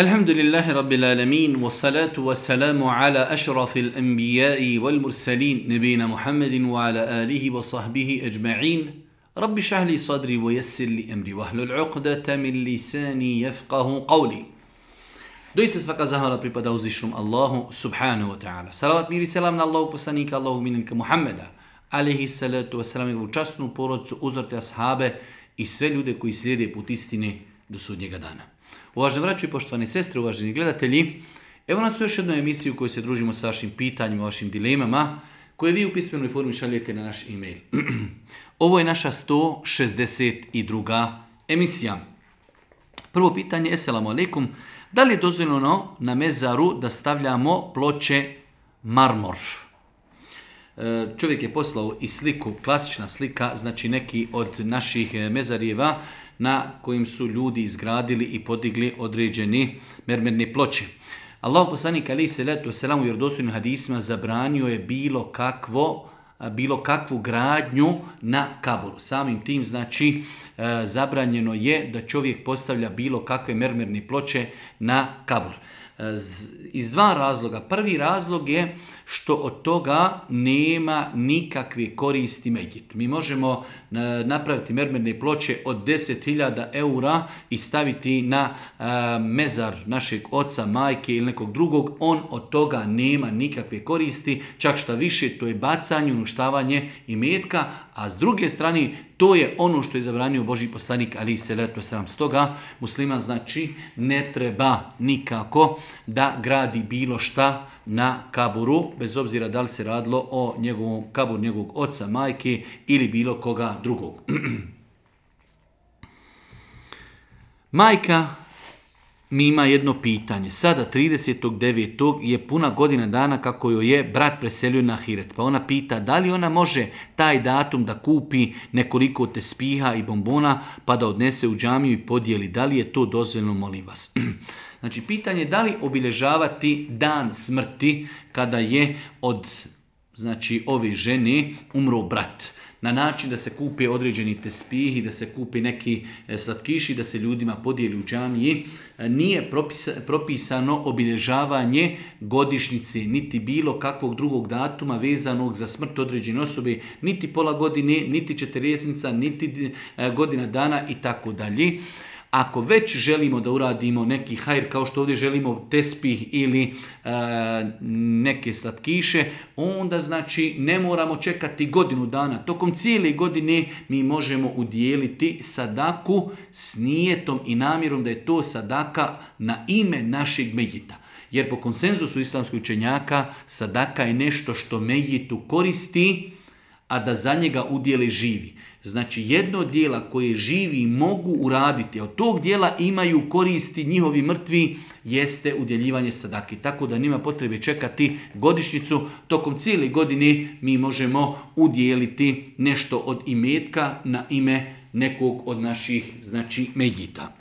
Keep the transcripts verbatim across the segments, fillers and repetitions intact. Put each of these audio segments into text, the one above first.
الحمد لله رب العالمين والصلاة والسلام على أشرف الأنبياء والمرسلين نبينا محمد وعلى آله وصحبه أجمعين رب اشرح لي صدري ويسر لي أمري واحلل عقدة من لساني يفقه قولي. Doista svaka zahvala pripada uzvišenom Allahu subhanahu wa ta'ala. Salavat mir i selam na Allahu poslanika, Allahu minanka Muhammeda, alaihi salatu wa salam, njegovu časnu porodcu, uzorte ashabe i sve ljude koji slijede put istine do sudnjega dana. Uvaženi braćo i poštovane sestre, uvaženi gledatelji, evo nas u još jednoj emisiji u kojoj se družimo sa vašim pitanjima, vašim dilemama, koje vi u pismenoj formi šaljete na naš e-mail. Ovo je naša sto šezdeset druga emisija. Prvo pitanje, eselamu alaikum, da li je dozvoljeno na mezaru da stavljamo ploče marmor? Čovjek je poslao i sliku, klasična slika, znači neki od naših mezarijeva na kojim su ljudi izgradili i podigli određene mermerne ploče. Allah poslanik alejhi selatu ve selam u vjerodostojnim hadisima zabranio je bilo kakvo bilo kakvu gradnju na kaburu. Samim tim, znači, e, zabranjeno je da čovjek postavlja bilo kakve mermerne ploče na kabur. E, z, iz dva razloga. Prvi razlog je što od toga nema nikakve koristi medjit. Mi možemo e, napraviti mermerne ploče od deset hiljada eura i staviti na e, mezar našeg oca, majke ili nekog drugog. On od toga nema nikakve koristi, čak šta više, to je bacanje, uništavanje imetka, a s druge strane to je ono što je zabranio Božji poslanik alejhi selatu ve selam. Stoga musliman, znači, ne treba nikako da gradi bilo šta na kaburu, bez obzira da li se radilo o njegovom kaburu, njegovog oca, majke ili bilo koga drugog. Majka mi ima jedno pitanje. Sada tridesetog devetog je puna godina dana kako joj je brat preselio na ahiret. Pa ona pita da li ona može taj datum da kupi nekoliko tespiha i bombona pa da odnese u džamiju i podijeli. Da li je to dozvoljeno, molim vas? Znači, pitanje je da li obilježavati dan smrti kada je od, znači, ove žene umro brat, na način da se kupe određeni tespihi, da se kupe neki slatkiši, da se ljudima podijeli u džamiji. Nije propisano obilježavanje godišnjice, niti bilo kakvog drugog datuma vezanog za smrt određene osobe, niti pola godine, niti četrdesetnica, niti godina dana i tako dalje. Ako već želimo da uradimo neki hajr, kao što ovdje želimo tespih ili e, neke slatkiše, onda, znači, ne moramo čekati godinu dana. Tokom cijele godine mi možemo udijeliti sadaku s nijetom i namjerom da je to sadaka na ime našeg medjita. Jer po konsenzusu islamskih učenjaka sadaka je nešto što medjitu koristi, a da za njega udjele živi. Znači, jedno dijela koje živi mogu uraditi, a od tog dijela imaju koristi njihovi mrtvi, jeste udjeljivanje sadaki. Tako da nema potrebe čekati godišnjicu. Tokom cijele godine mi možemo udjeliti nešto od imetka na ime nekog od naših, znači, medjita.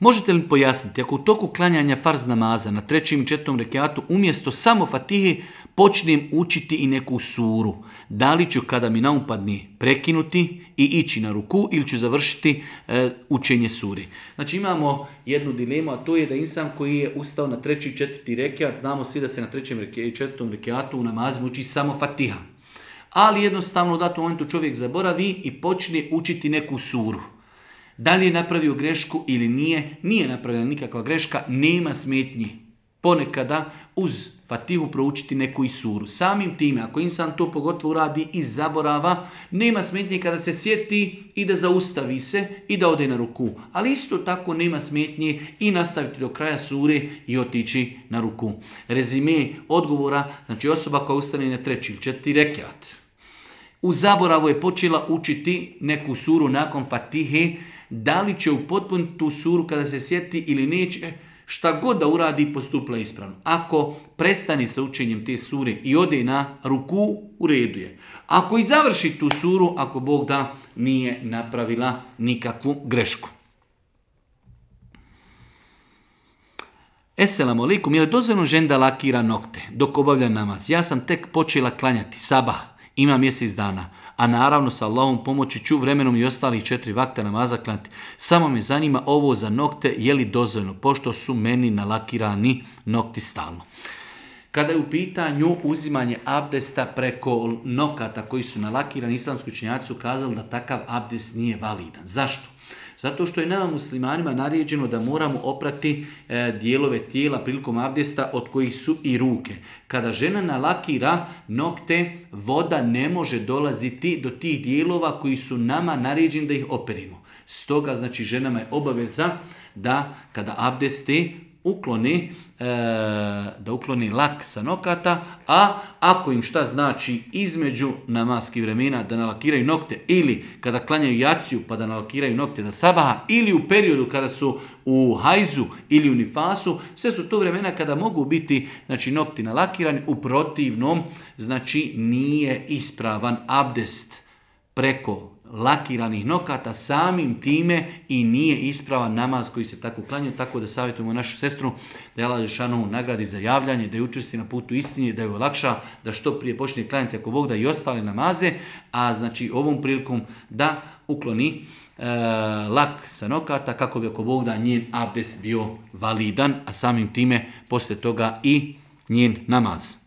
Možete li pojasniti, ako u toku klanjanja farz namaza na trećem i četvrtom rekiatu umjesto samo fatihe počnem učiti i neku suru, da li ću kada mi naupadni prekinuti i ići na ruku ili ću završiti e, učenje suri? Znači, imamo jednu dilemu, a to je da insan koji je ustao na treći i četvrti rekiat, znamo svi da se na trećem i četvrtom rekiatu u namazima uči samo fatiha, ali jednostavno u datom momentu čovjek zaboravi i počne učiti neku suru. Da li je napravio grešku ili nije, nije napravljena nikakva greška, nema smetnji ponekada uz fatihu proučiti neku i suru. Samim time, ako insan to pogotovo radi i zaborava, nema smetnje kada se sjeti i da zaustavi se i da ode na ruku. Ali isto tako nema smetnje i nastaviti do kraja sure i otići na ruku. Rezime odgovora, znači, osoba koja ustane na treći ili četvrti rekiat, u zaboravu je počela učiti neku suru nakon fatihe, da li će upotpuniti tu suru kada se sjeti ili neće, šta god da uradi, postupla ispravno. Ako prestani sa učenjem te sure i ode na ruku, u redu je. Ako i završi tu suru, ako Bog da, nije napravila nikakvu grešku. Esselamu alaikum, je li dozvoljeno ženi da lakira nokte dok obavlja namaz? Ja sam tek počela klanjati sabah Ima mjesec dana, a naravno sa Allahom pomoći ću vremenom i ostalih četiri vakta namaza klanti. Samo me zanima ovo za nokte, je li dozvoljeno, pošto su meni nalakirani nokti stalno. Kada je u pitanju uzimanje abdesta preko nokata koji su nalakirani, islamski učenjaci su kazali da takav abdest nije validan. Zašto? Zato što je nama muslimanima naređeno da moramo oprati e, dijelove tijela prilikom abdesta od kojih su i ruke. Kada žena nalakira nokte, voda ne može dolaziti do tih dijelova koji su nama naređeni da ih operimo. Stoga, znači, ženama je obaveza da kada abdeste ukloni, e, da ukloni lak sa nokata, a ako im šta znači između namaskih vremena da nalakiraju nokte ili kada klanjaju jaciju pa da nalakiraju nokte da sabaha ili u periodu kada su u hajzu ili u nifasu, sve su to vremena kada mogu biti, znači, nokti nalakirani. U protivnom, znači, nije ispravan abdest preko lakiranih nokata, samim time i nije ispravan namaz koji se tako klanjao, tako da savjetujemo našu sestru da je Allah Žešanu nagradi za javljanje, da je učesti na putu istinje, da je olakša, da što prije počne klanjati ako Bog da i ostale namaze, a znači ovom prilikom da ukloni e, lak sa nokata kako bi ako Bog da njen abdest bio validan, a samim time poslije toga i njen namaz.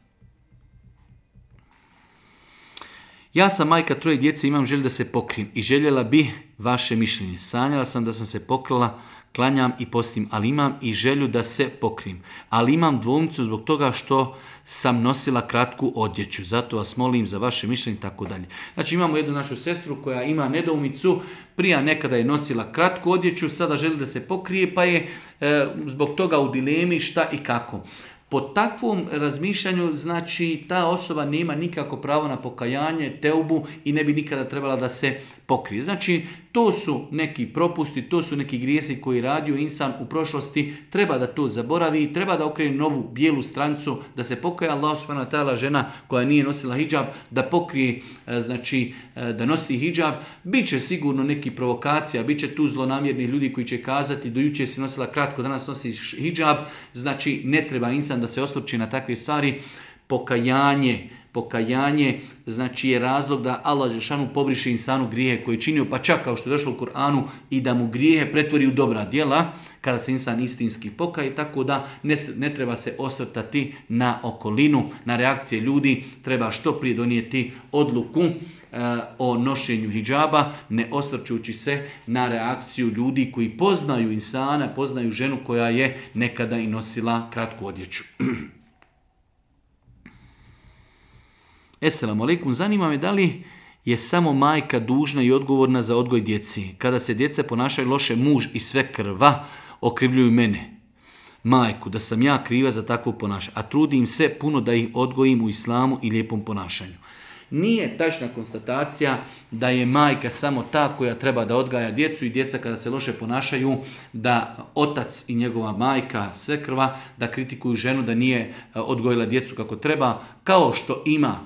Ja sam majka troje djece, imam želju da se pokrim i željela bi vaše mišljenje. Sanjala sam da sam se pokrila, klanjam i postim, ali imam i želju da se pokrim. Ali imam dvomcu zbog toga što sam nosila kratku odjeću. Zato vas molim za vaše mišljenje i tako dalje. Znači, imamo jednu našu sestru koja ima nedoumicu, prija nekada je nosila kratku odjeću, sada želi da se pokrije pa je e, zbog toga u dilemi šta i kako. Po takvom razmišljanju, znači, ta osoba nema nikako pravo na pokajanje, teubu i ne bi nikada trebala da se pokrije. Znači, to su neki propusti, to su neki grijesi koji radio insan u prošlosti, treba da to zaboravi, treba da okrene novu bijelu strancu, da se pokaja. Allah subhanahu wa ta'ala, žena koja nije nosila hidžab, da pokrije, znači, da nosi hidžab. Biće sigurno neki provokacija, biće tu zlonamjerni ljudi koji će kazati do juče si nosila kratko, danas nosi hidžab. Znači, ne treba insan da se osvrće na takve stvari. Pokajanje, pokajanje, znači, je razlog da Allah Đelešanu pobriše insanu grijehe koji je činio, pa čak kao što je došlo u Kur'anu i da mu grijehe pretvori u dobra djela kada se insan istinski pokaje, tako da ne, ne treba se osvrtati na okolinu, na reakcije ljudi, treba što prije donijeti odluku e, o nošenju hidžaba, ne osvrćujući se na reakciju ljudi koji poznaju insana, poznaju ženu koja je nekada i nosila kratku odjeću. Esselamu alaikum, zanima me da li je samo majka dužna i odgovorna za odgoj djeci. Kada se djeca ponašaju loše, muž i sve krva okrivljuju mene, majku, da sam ja kriva za takvo ponašanje, a trudim se puno da ih odgojim u islamu i lijepom ponašanju. Nije tačna konstatacija da je majka samo ta koja treba da odgaja djecu i djeca kada se loše ponašaju, da otac i njegova majka sve krva, da kritikuju ženu da nije odgojila djecu kako treba, kao što ima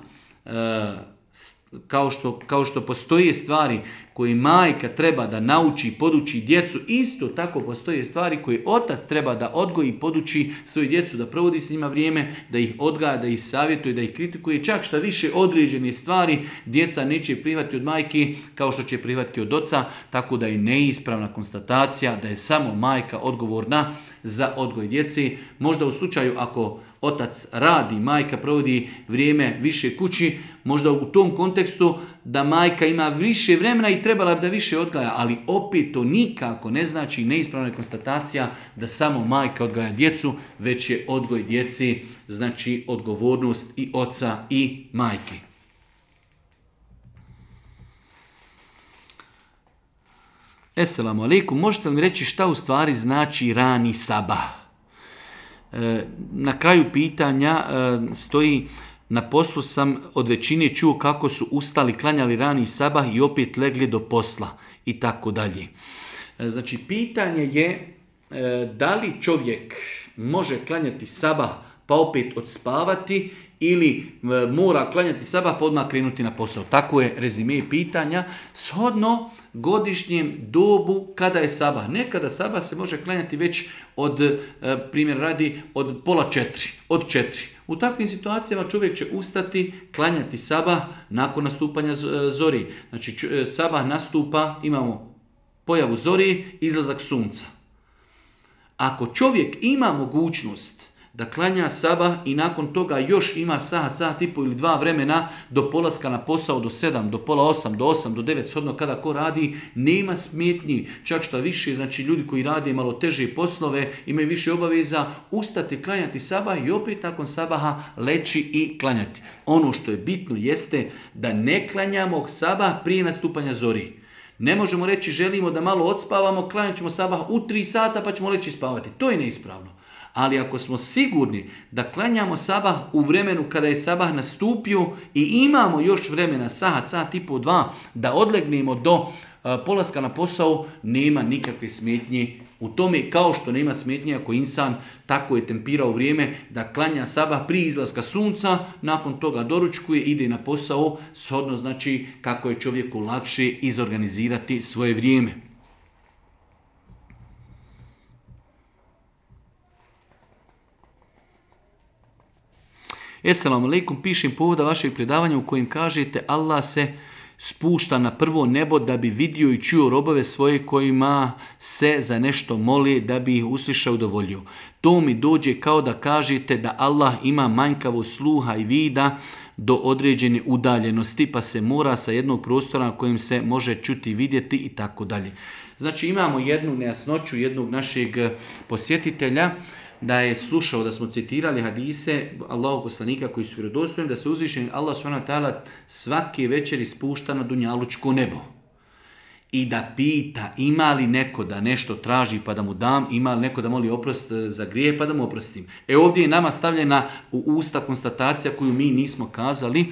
Kao što, kao što postoje stvari koje majka treba da nauči i poduči djecu, isto tako postoje stvari koje otac treba da odgoji i poduči svoju djecu, da provodi s njima vrijeme, da ih odgaja, da ih savjetuje, da ih kritikuje. Čak šta više, određene stvari djeca neće prihvatiti od majke kao što će prihvatiti od oca, tako da je neispravna konstatacija da je samo majka odgovorna za odgoj djeci. Možda u slučaju ako otac radi, majka provodi vrijeme više kući, možda u tom kontekstu da majka ima više vremena i trebala bi da više odgaja, ali opet to nikako ne znači, neispravna je konstatacija da samo majka odgaja djecu, već je odgoj djeci, znači, odgovornost i oca i majke. Esselamu alaikum, možete li mi reći šta u stvari znači rani sabah? Na kraju pitanja stoji, na poslu sam od većine čuo kako su ustali, klanjali rani sabah i opet legli do posla i tako dalje. Znači, pitanje je da li čovjek može klanjati sabah pa opet odspavati ili mora klanjati sabah pa odmah krenuti na posao. Tako je rezime pitanja shodno godišnjem dobu kada je sabah. Nekada sabah se može klanjati već od, primjer radi, od pola četiri, od četiri. U takvim situacijama čovjek će ustati, klanjati sabah nakon nastupanja zori. Znači sabah nastupa, imamo pojavu zori, izlazak sunca. Ako čovjek ima mogućnost da klanja sabah i nakon toga još ima sat, sat i po ili dva vremena do polaska na posao, do sedam, do pola osam, do osam, do devet, shodno kada ko radi, nema smetnji, čak šta više, znači ljudi koji rade malo teže poslove, imaju više obaveza, ustati, klanjati sabah i opet nakon sabaha leći i klanjati. Ono što je bitno jeste da ne klanjamo sabah prije nastupanja zori. Ne možemo reći želimo da malo odspavamo, klanjat ćemo sabah u tri sata pa ćemo leći spavati. To je neispravno. Ali ako smo sigurni da klanjamo sabah u vremenu kada je sabah nastupio i imamo još vremena, sat, sat i po, dva, da odlegnemo do polaska na posao, nema nikakve smetnje u tome, kao što nema smetnje ako insan tako je tempirao vrijeme da klanja sabah prije izlaska sunca, nakon toga doručkuje, ide na posao, shodno znači kako je čovjeku lakše izorganizirati svoje vrijeme. Esselamu alaikum, pišem povoda vašeg predavanja u kojem kažete Allah se spušta na prvo nebo da bi vidio i čuo robove svoje kojima se za nešto moli da bi ih uslišao i udovoljio. To mi dođe kao da kažete da Allah ima manjkavo sluha i vida do određene udaljenosti pa se mora sa jednog prostora na kojem se može čuti i vidjeti i tako dalje. Znači imamo jednu nejasnoću jednog našeg posjetitelja da je slušao da smo citirali hadise Allahog poslanika koji su vjerodostojni da se uzvišen Allah subhanahu wa ta'ala svake večeri spušta na dunjalučko nebo i da pita ima li neko da nešto traži pa da mu dam, ima li neko da moli oprost za grije pa da mu oprostim. E ovdje je nama stavljena u usta konstatacija koju mi nismo kazali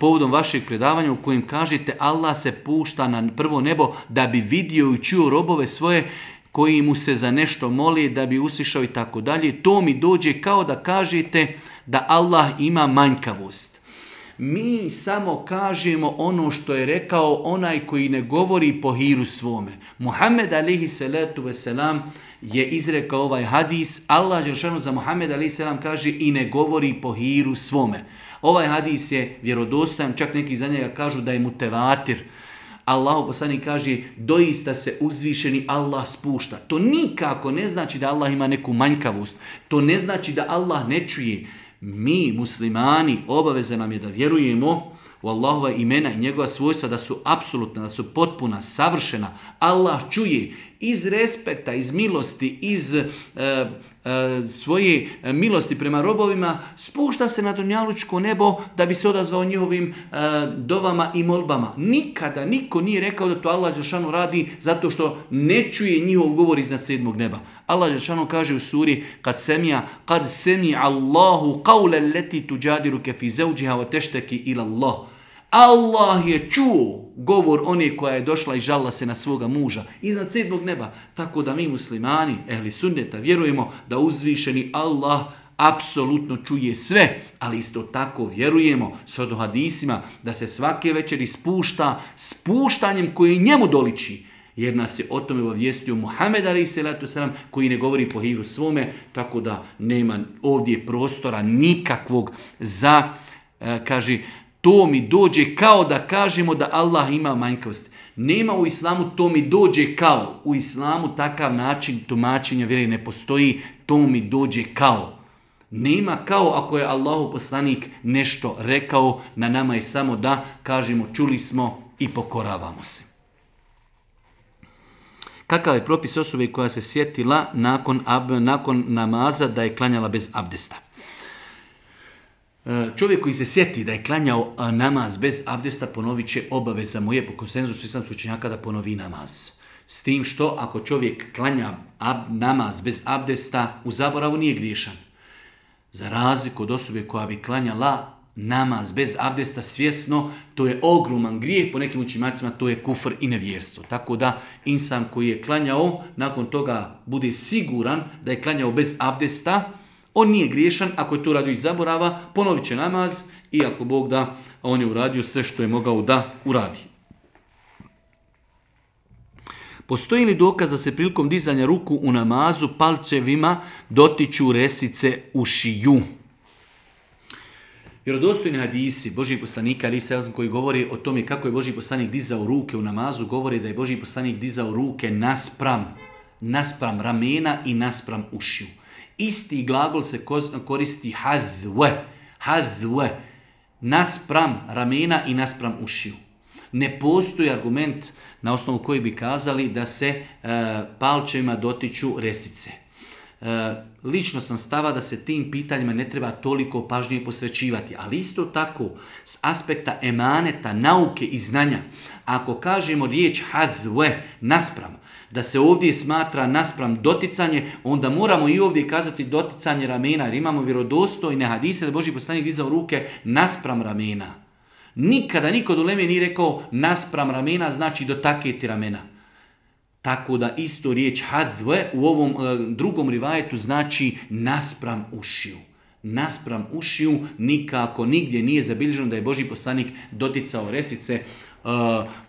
povodom vašeg predavanja u kojem kažete Allah se pušta na prvo nebo da bi vidio i čuo robove svoje koji mu se za nešto moli da bi uslišao i tako dalje, to mi dođe kao da kažete da Allah ima manjkavost. Mi samo kažemo ono što je rekao onaj koji ne govori po hiru svome. Muhammed alihi salatu veselam je izrekao ovaj hadis, Allah Đelšanu za Muhammed alihi salam kaže i ne govori po hiru svome. Ovaj hadis je vjerodostojan, čak neki za njega kažu da je mutevatir. Allah poslanik kaže doista se uzvišeni Allah spušta. To nikako ne znači da Allah ima neku manjkavost. To ne znači da Allah ne čuje. Mi muslimani obaveza nam je da vjerujemo u Allahova imena i njegova svojstva da su apsolutna, da su potpuna, savršena. Allah čuje iz respekta, iz milosti, iz e, e, svoje milosti prema robovima, spušta se na dunjalučko nebo da bi se odazvao njihovim e, dovama i molbama. Nikada niko nije rekao da to Allah Đelšanu radi zato što ne čuje njihov govor iznad sedmog neba. Allah Đelšanu kaže u suri kad semija, kad semi Allahu qawla leti tuđadiruke fi zauđiha wa tešteki ila Allah. Allah je čuo govor one koja je došla i žalila se na svoga muža iznad sedmog neba. Tako da mi muslimani, ehli sunneta, vjerujemo da uzvišeni Allah apsolutno čuje sve, ali isto tako vjerujemo s hadisima da se svake večeri spušta spuštanjem koje njemu doliči. Jer nas je o tome obavijestio Muhammed alejhi selatu vesselam koji ne govori po hiru svome, tako da nema ovdje prostora nikakvog za, kaže, to mi dođe kao da kažemo da Allah ima manjkavost. Nema u islamu to mi dođe kao. U islamu takav način tumačenja vjere ne postoji. To mi dođe kao. Nema kao ako je Allahu poslanik nešto rekao. Na nama je samo da kažemo čuli smo i pokoravamo se. Kakav je propis osobe koja se sjetila nakon, ab, nakon namaza da je klanjala bez abdesta? Čovjek koji se sjeti da je klanjao namaz bez abdesta ponovit će obaveza mu je po konsenzusu islamskih učenjaka da ponovi namaz. S tim što ako čovjek klanja namaz bez abdesta u zaboravu nije griješan. Za razliku od osobe koja bi klanjala namaz bez abdesta svjesno, to je ogroman grijeh, po nekim učenjacima to je kufr i nevjerstvo. Tako da insan koji je klanjao nakon toga bude siguran da je klanjao bez abdesta, On nije griješan ako je to radio iz zaborava, ponovit će namaz i ako Bog da, on je uradio sve što je mogao da uradi. Postoji li dokaz da se prilikom dizanja ruku u namazu palčevima dotiču resice ušiju? Vjerodostojni hadisi Božji poslanika koji govori o tome kako je Božji poslanik dizao ruke u namazu, govori da je Božji poslanik dizao ruke naspram, naspram ramena i naspram ušiju. Isti glagol se koristi hadwe, hadwe, naspram ramena i naspram ušiju. Ne postoji argument na osnovu koji bi kazali da se e, palčevima dotiču resice. E, lično sam stava da se tim pitanjima ne treba toliko pažnje posvećivati, ali isto tako s aspekta emaneta, nauke i znanja, ako kažemo riječ hadwe, naspram, da se ovdje smatra naspram doticanje, onda moramo i ovdje kazati doticanje ramena, jer imamo vjerodostojne hadise da Božji poslanik dizao ruke naspram ramena. Nikada niko do leme nije rekao naspram ramena, znači dotaketi ramena. Tako da isto riječ hadve u ovom e, drugom rivajetu znači naspram ušiju. Naspram ušiju nikako nigdje nije zabilježeno da je Božji poslanik doticao resice e,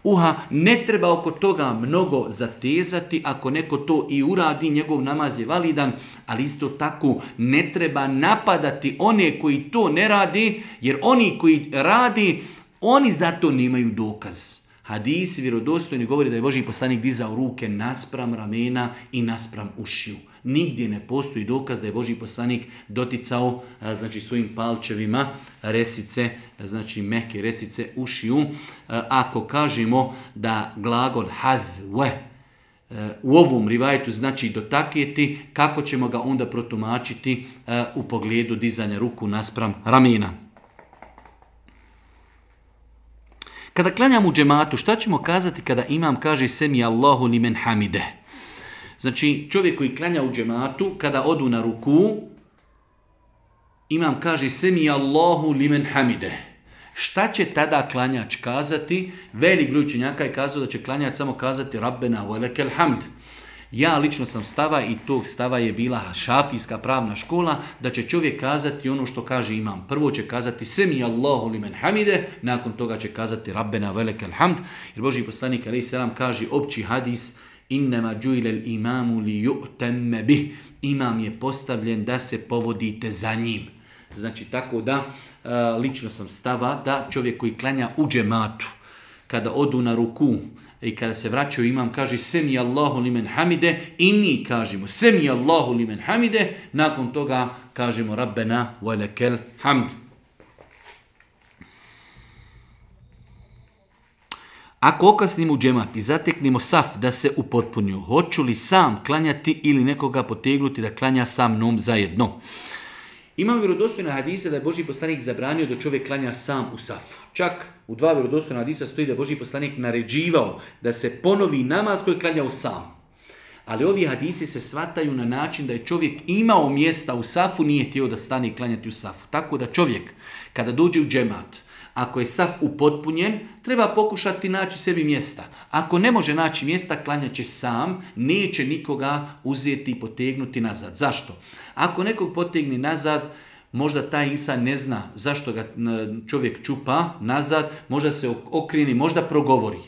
uha. Ne treba oko toga mnogo zatezati, ako neko to i uradi, njegov namaz je validan, ali isto tako ne treba napadati one koji to ne radi, jer oni koji radi, oni zato nemaju dokaz. Hadisi vjerodostojni govori da je Božji poslanik dizao ruke naspram ramena i naspram ušiju. Nigdje ne postoji dokaz da je Božji poslanik doticao znači svojim palčevima resice, znači meke resice ušiju. Ako kažemo da glagol hadwe u ovom rivajetu znači dotakjeti, kako ćemo ga onda protumačiti u pogledu dizanja ruku naspram ramena? Kada klanjamo u džematu, šta ćemo kazati kada imam kaže semi Allahu limen hamide? Znači, čovjek koji klanja u džematu, kada odu na ruku, imam kaže semi Allahu limen hamide. Šta će tada klanjač kazati? Velik broj učenjaka je kazao da će klanjač samo kazati Rabbena velekel hamd. Ja lično sam stava i tog stava je bila šafijska pravna škola, da će čovjek kazati ono što kaže imam. Prvo će kazati semi Allahu limen hamide, nakon toga će kazati Rabbena velekel hamd, jer Božji poslanik alejhi selam kaže opći hadis innama džuilel imamu li yu'tamme bih, imam je postavljen da se povodite za njim. Znači tako da e, lično sam stava da čovjek koji klanja u džematu, kada odu na ruku i kada se vraćaju imam kaže semi Allahu limen hamide i mi kažemo semi Allahu limen hamide, nakon toga kažemo Rabbena velekel hamd. Ako okasnimo u džemat i zateknimo saf da se upotpunju, hoću li sam klanjati ili nekoga potegnuti da klanja sa mnom zajedno? Imam vjerodostojne hadise da je Božji poslanik zabranio da čovjek klanja sam u safu. Čak u dva vjerodostojna hadisa stoji da je Božji poslanik naređivao da se ponovi namaz koji je klanjao sam. Ali ovi hadisi se shvataju na način da je čovjek imao mjesta u safu, nije htio da stane i klanjati u safu. Tako da čovjek kada dođe u džemat, ako je saf upotpunjen, treba pokušati naći sebi mjesta. Ako ne može naći mjesta, klanjat će sam, neće nikoga uzeti i potegnuti nazad. Zašto? Ako nekog potegni nazad, možda taj insan ne zna zašto ga čovjek čupa nazad, možda se okrini, možda progovori.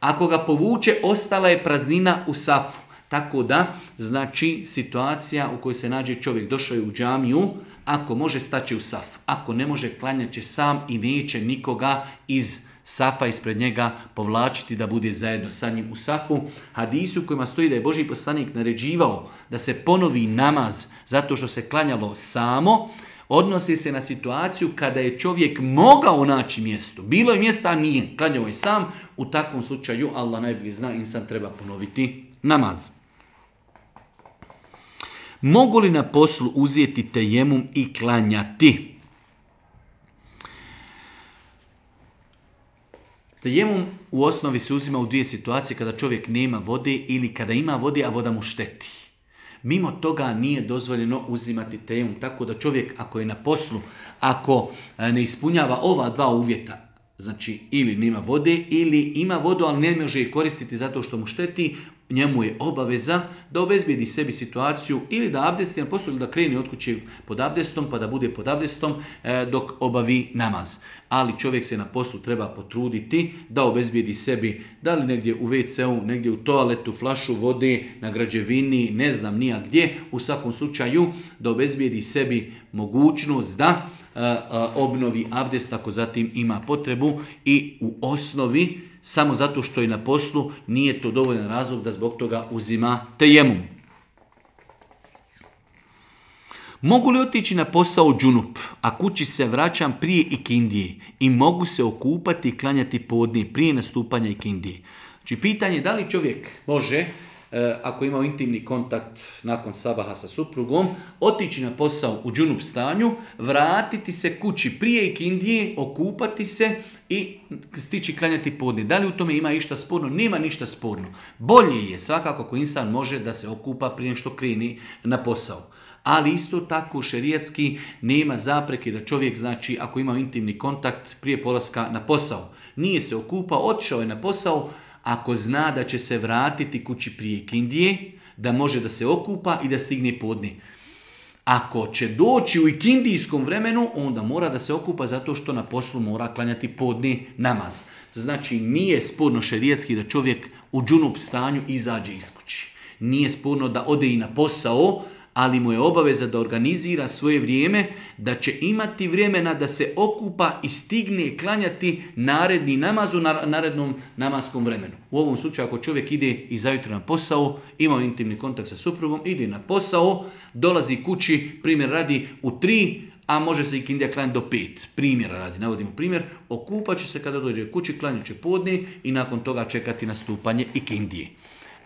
Ako ga povuče, ostala je praznina u safu. Tako da, znači, situacija u kojoj se nađe čovjek, došao je u džamiju, ako može staći u saf, ako ne može klanjat će sam i neće nikoga iz safa ispred njega povlačiti da bude zajedno sa njim u safu. Hadisu kojima stoji da je Božji poslanik naređivao da se ponovi namaz zato što se klanjalo samo, odnosi se na situaciju kada je čovjek mogao naći mjesto. Bilo je mjesta, a nije. Klanjao je sam. U takvom slučaju, Allah najbolje zna, insan treba ponoviti namaz. Mogu li na poslu uzeti tejemum i klanjati? Tejemum u osnovi se uzima u dvije situacije, kada čovjek nema vode ili kada ima vode, a voda mu šteti. Mimo toga nije dozvoljeno uzimati tejemum, tako da čovjek ako je na poslu, ako ne ispunjava ova dva uvjeta, Znači, ili nema vode, ili ima vodu, ali ne može je koristiti zato što mu šteti, njemu je obaveza da obezbijedi sebi situaciju ili da abdesti, ali poslije da krene od kuće pod abdestom, pa da bude pod abdestom e, dok obavi namaz. Ali čovjek se na poslu treba potruditi da obezbijedi sebi, da li negdje u ve ce u, negdje u toaletu, flašu vode, na građevini, ne znam nija gdje, u svakom slučaju da obezbijedi sebi mogućnost da obnovi abdest ako zatim ima potrebu i u osnovi samo zato što je na poslu nije to dovoljan razlog da zbog toga uzima tejemum. Mogu li otići na posao džunup, a kući se vraćam prije ikindije i mogu se okupati i klanjati podne prije nastupanja ikindije? Znači pitanje je da li čovjek može, ako imao intimni kontakt nakon sabaha sa suprugom, otići na posao u džunup stanju, vratiti se kući prije ikindije, okupati se i stići klanjati podne. Da li u tome ima išta sporno? Nema ništa sporno. Bolje je svakako ako insan može da se okupa prije što krene na posao. Ali isto tako šerijatski nema zapreke da čovjek, znači ako imao intimni kontakt prije polaska na posao, nije se okupao, otišao je na posao, ako zna da će se vratiti kući prije ikindije, da može da se okupa i da stigne podne. Ako će doći u ikindijskom vremenu, onda mora da se okupa zato što na poslu mora klanjati podni namaz. Znači nije sporno šerijatski da čovjek u džunup stanju izađe iz kući. Nije sporno da ode i na posao, ali mu je obaveza da organizira svoje vrijeme, da će imati vremena da se okupa i stigne klanjati naredni namaz u narednom namaskom vremenu. U ovom slučaju ako čovjek ide i zajutro na posao, ima intimni kontakt sa suprugom, ide na posao, dolazi kući, primjer radi u tri, a može se i kindija klanjati do pet. Primjera radi, navodimo primjer, okupat će se kada dođe kući, klanjat će podne i nakon toga čekati nastupanje i kindije.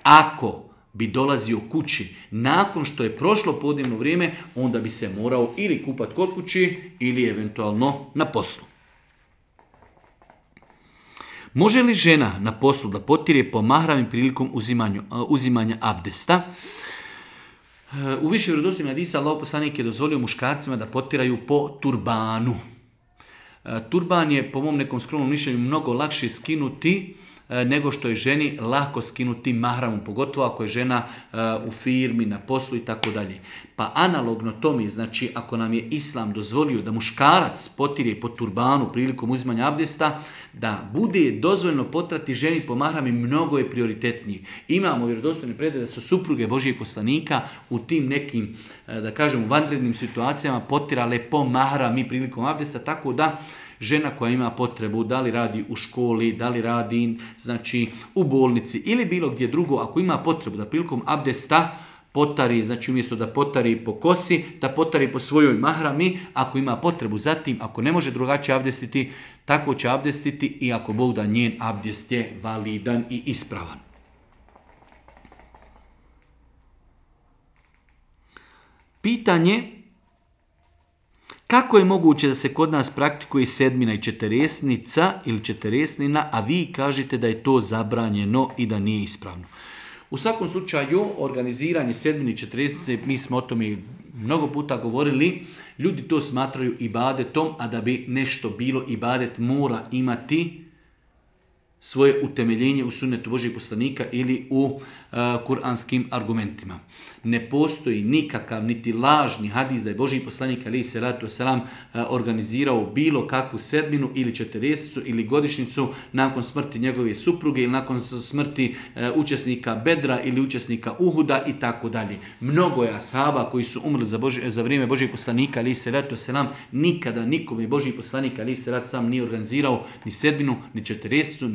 Ako bi dolazio kući nakon što je prošlo podnevno vrijeme, onda bi se morao ili kupati kod kući ili eventualno na poslu. Može li žena na poslu da potire po mahramu prilikom uzimanju, uzimanja abdesta? U više vjerodostojnih hadisa Allahov poslanik je dozvolio muškarcima da potiraju po turbanu. Turban je po mom nekom skromnom mišljenju mnogo lakše skinuti nego što je ženi lako skinuti mahramom, pogotovo ako je žena u firmi, na poslu i tako dalje. Pa analogno tome, znači ako nam je Islam dozvolio da muškarac potire po turbanu prilikom uzimanja abdesta, da bude dozvoljeno potrati ženi po mahrami mnogo je prioritetniji. Imamo vjerodostojne predaje da su supruge Božijeg poslanika u tim nekim, da kažemo, vanrednim situacijama potirale po mahrami prilikom abdesta, tako da žena koja ima potrebu, da li radi u školi, da li radi znači, u bolnici ili bilo gdje drugo, ako ima potrebu da prilikom abdesta potari, znači umjesto da potari po kosi, da potari po svojoj mahrami, ako ima potrebu zatim, ako ne može drugačije abdestiti, tako će abdestiti i ako Bog da njen abdest je validan i ispravan. Pitanje: kako je moguće da se kod nas praktikuje sedmina i četiresnica ili četiresnina, a vi kažete da je to zabranjeno i da nije ispravno? U svakom slučaju, organiziranje sedmine i četiresnice, mi smo o tome mnogo puta govorili, ljudi to smatraju ibadetom, a da bi nešto bilo ibadet mora imati svoje utemeljenje u sunnetu Božijeg poslanika ili u uh, kuranskim argumentima. Ne postoji nikakav niti lažni hadis da je Božiji poslanik alejhi selatu vesselam uh, organizirao bilo kakvu sedminu ili četrdesetu ili godišnjicu nakon smrti njegove supruge ili nakon smrti uh, učesnika Bedra ili učesnika Uhuda i tako dalje. Mnogo je ashaba koji su umrli za, Boži, za vrijeme Božijeg poslanika alejhi selatu vesselam, nikada nikome Božiji poslanik alejhi selatu vesselam nije organizirao ni sedminu, ni četrdesetu,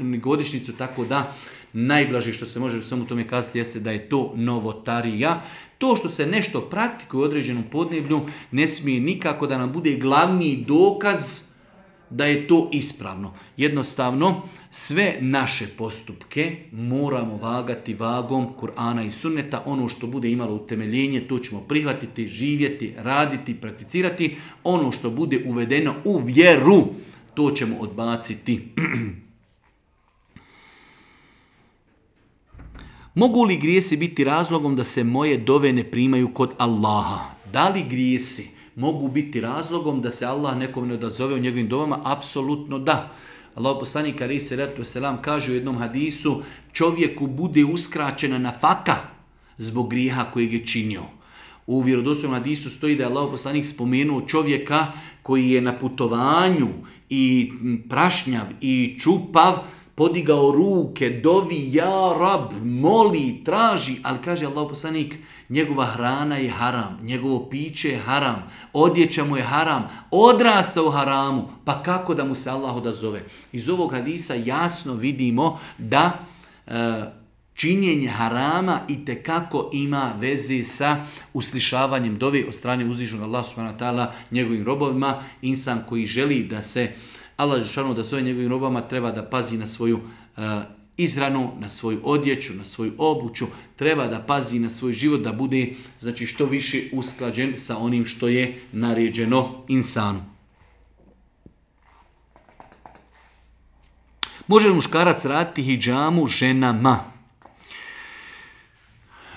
ni godišnjicu, tako da najblaže što se može u svemu tome kazati jeste da je to novotarija. To što se nešto praktikuje u određenom podneblju ne smije nikako da nam bude glavni dokaz da je to ispravno. Jednostavno, sve naše postupke moramo vagati vagom Kur'ana i sunneta. Ono što bude imalo utemeljenje, to ćemo prihvatiti, živjeti, raditi, prakticirati. Ono što bude uvedeno u vjeru, to ćemo odbaciti. Mogu li grijesi biti razlogom da se moje dove ne primaju kod Allaha? Da li grijesi mogu biti razlogom da se Allah nekom ne odazove u njegovim dovama? Apsolutno da. Allah poslanik alejhi selatu vesselam kaže u jednom hadisu, čovjeku bude uskraćena nafaka zbog grijeha kojeg je činio. U vjerodostojnom hadisu stoji da je Allah poslanik spomenuo čovjeka koji je na putovanju i prašnjav i čupav, podigao ruke, dovi, ja rab, moli, traži, ali kaže Allah poslanik, njegova hrana je haram, njegovo piće je haram, odjeća mu je haram, odrasta u haramu, pa kako da mu se Allah odazove? Iz ovog hadisa jasno vidimo da e, činjenje harama itekako ima veze sa uslišavanjem dove od strane uzvišenog Allaha subhanahu wa ta'ala njegovim robovima. Insan koji želi da se Allah dželešanu da svojim njegovim robama, treba da pazi na svoju uh, izranu, na svoju odjeću, na svoju obuću, treba da pazi na svoj život, da bude znači što više usklađen sa onim što je naređeno insanu. Može li muškarac raditi hidžamu ženama?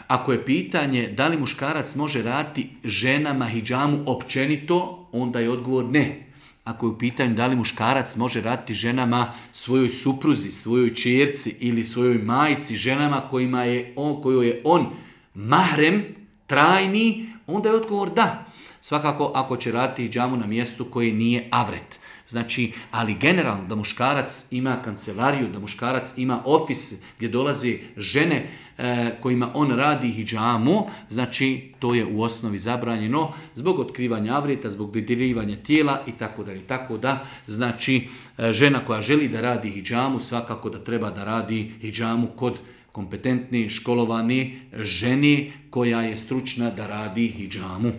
Ako je pitanje da li muškarac može raditi ženama hidžamu općenito, onda je odgovor ne. Ako je u pitanju da li muškarac može raditi ženama, svojoj supruzi, svojoj čerci ili svojoj majci, ženama kojima je on, kojoj je on mahrem, trajni, onda je odgovor da. Svakako ako će raditi hidžamu na mjestu koje nije avret. Znači, ali generalno da muškarac ima kancelariju, da muškarac ima ofis gdje dolaze žene e, kojima on radi hidžamu, znači to je u osnovi zabranjeno zbog otkrivanja avreta, zbog dodirivanja tijela i tako dalje. Tako da, znači, e, žena koja želi da radi hidžamu, svakako da treba da radi hidžamu kod kompetentne, školovane žene koja je stručna da radi hidžamu.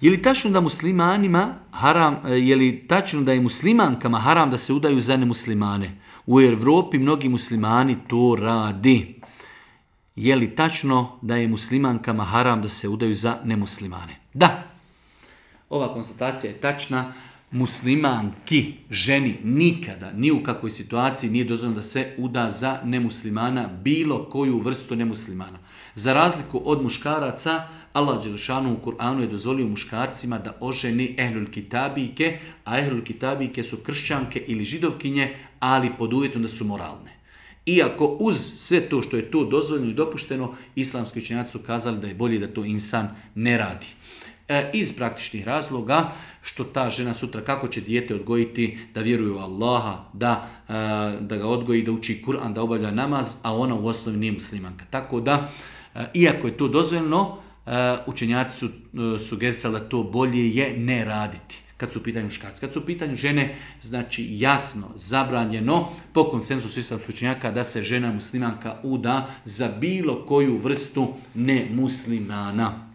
Je li tačno da muslimanima haram, je li tačno da je muslimankama haram da se udaju za nemuslimane? U Evropi mnogi muslimani to radi. Je li tačno da je muslimankama haram da se udaju za nemuslimane? Da. Ova konstatacija je tačna. Muslimanki, ženi, nikada, ni u kakvoj situaciji nije dozvoljeno da se uda za nemuslimana, bilo koju vrstu nemuslimana. Za razliku od muškaraca, Allah dželešanu u Kur'anu je dozvolio muškarcima da oženi ehlul kitabike, a ehlul kitabike su kršćanke ili židovkinje, ali pod uvjetom da su moralne. Iako uz sve to što je to dozvoljeno i dopušteno, islamski učenjaci su kazali da je bolje da to insan ne radi. E, iz praktičnih razloga, što ta žena sutra kako će dijete odgojiti da vjeruje u Allaha, da, e, da ga odgoji, da uči Kur'an, da obavlja namaz, a ona u osnovi nije muslimanka. Tako da, e, iako je to dozvoljeno, učenjaci su sugerisali da to bolje je ne raditi kad su u pitanju muškarci. Kad su u pitanju žene, znači jasno zabranjeno po konsenzusu islamskih učenjaka da se žena muslimanka uda za bilo koju vrstu nemuslimana.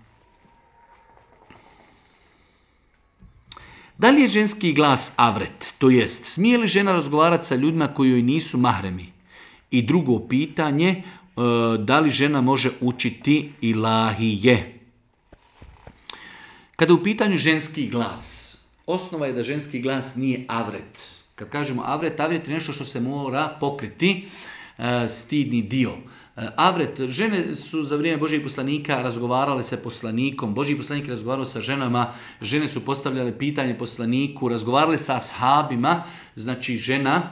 Da li je ženski glas avret? To jest, smije li žena razgovarati sa ljudima koji joj nisu mahremi? I drugo pitanje, da li žena može učiti ilahije? Kada je u pitanju ženski glas, osnova je da ženski glas nije avret. Kad kažemo avret, avret je nešto što se mora pokriti, stidni dio. Avret, žene su za vrijeme Božijeg poslanika razgovarale sa poslanikom, Božiji poslanik je razgovarao sa ženama, žene su postavljale pitanje poslaniku, razgovarale sa ashabima, znači žena.